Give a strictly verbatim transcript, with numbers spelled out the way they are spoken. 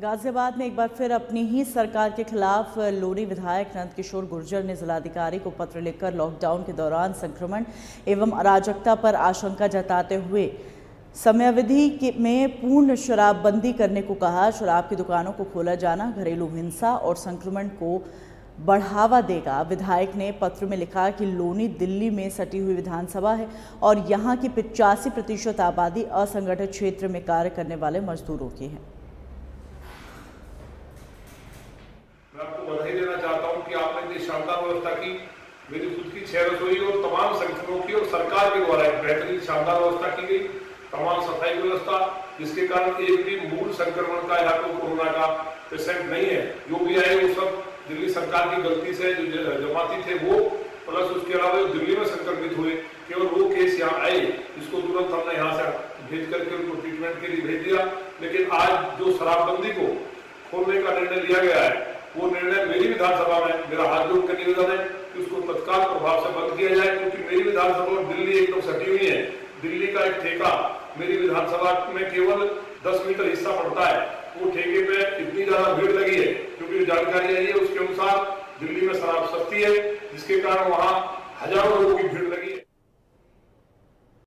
गाजियाबाद में एक बार फिर अपनी ही सरकार के खिलाफ लोनी विधायक नंदकिशोर गुर्जर ने जिलाधिकारी को पत्र लिखकर लॉकडाउन के दौरान संक्रमण एवं अराजकता पर आशंका जताते हुए समयावधि में पूर्ण शराबबंदी करने को कहा। शराब की दुकानों को खोला जाना घरेलू हिंसा और संक्रमण को बढ़ावा देगा। विधायक ने पत्र में लिखा कि लोनी दिल्ली में सटी हुई विधानसभा है और यहाँ की पिचासी प्रतिशत आबादी असंगठित क्षेत्र में कार्य करने वाले मजदूरों की है। मैं आपको बधाई देना चाहता हूँ कि आपने इतनी शानदार व्यवस्था की। मेरी खुद की छह रसोई और तमाम संगठनों की और सरकार के द्वारा एक बेहतरीन शानदार व्यवस्था की गई, तमाम सफाई व्यवस्था, जिसके कारण एक भी मूल संक्रमण का यहाँ पर कोरोना का पेशेंट नहीं है। जो भी आए वो सब दिल्ली सरकार की गलती से जो जमाती थे वो, प्लस उसके अलावा जो दिल्ली में संक्रमित हुए केवल वो केस यहाँ आए, इसको तुरंत हमने यहाँ से भेज करके उनको ट्रीटमेंट के लिए भेज दिया। लेकिन आज जो शराबबंदी को खोलने का निर्णय लिया गया है वो निर्णय मेरी विधानसभा में, मेरा हाथ जोड़ कर निवेदन है कि उसको तत्काल प्रभाव से बंद किया जाए, क्योंकि मेरी विधानसभा में दिल्ली एकदम सटी हुई है। दिल्ली का एक ठेका मेरी विधानसभा में केवल दस मीटर हिस्सा पड़ता है, वो ठेके पे इतनी ज्यादा भीड़ लगी है क्योंकि जानकारी आई है उसके अनुसार दिल्ली में शराब सस्ती है, जिसके कारण वहाँ हजारों लोगों की भीड़